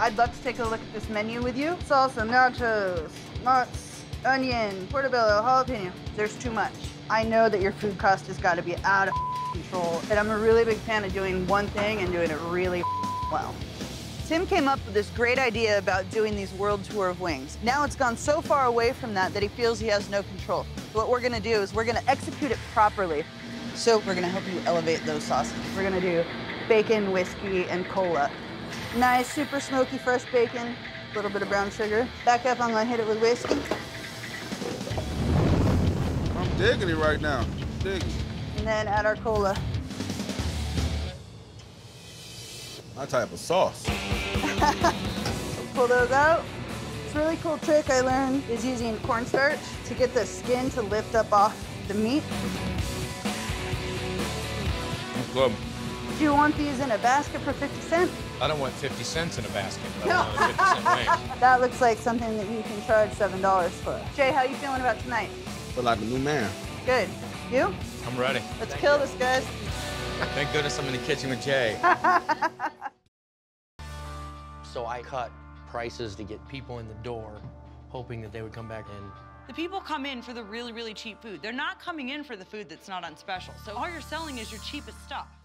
I'd love to take a look at this menu with you. Salsa, nachos, nuts, onion, portobello, jalapeno. There's too much. I know that your food cost has got to be out of control, and I'm a really big fan of doing one thing and doing it really well. Tim came up with this great idea about doing these world tour of wings. Now it's gone so far away from that that he feels he has no control. What we're gonna do is we're gonna execute it properly. So we're gonna help you elevate those sauces. We're gonna do bacon, whiskey, and cola. Nice, super smoky, fresh bacon, a little bit of brown sugar. Back up, I'm gonna hit it with whiskey. I'm digging it right now, digging. And then add our cola. My type of sauce. Pull those out. It's a really cool trick I learned is using cornstarch to get the skin to lift up off the meat. That's good. Do you want these in a basket for 50 cents? I don't want 50 cents in a basket, but I want a 50 cent range. That looks like something that you can charge $7 for. Jay, how you feeling about tonight? I feel like a new man. Good. You? I'm ready. Let's kill this, guys. Thank goodness I'm in the kitchen with Jay. So I cut prices to get people in the door, hoping that they would come back in. The people come in for the really, really cheap food. They're not coming in for the food that's not on special. So all you're selling is your cheapest stuff.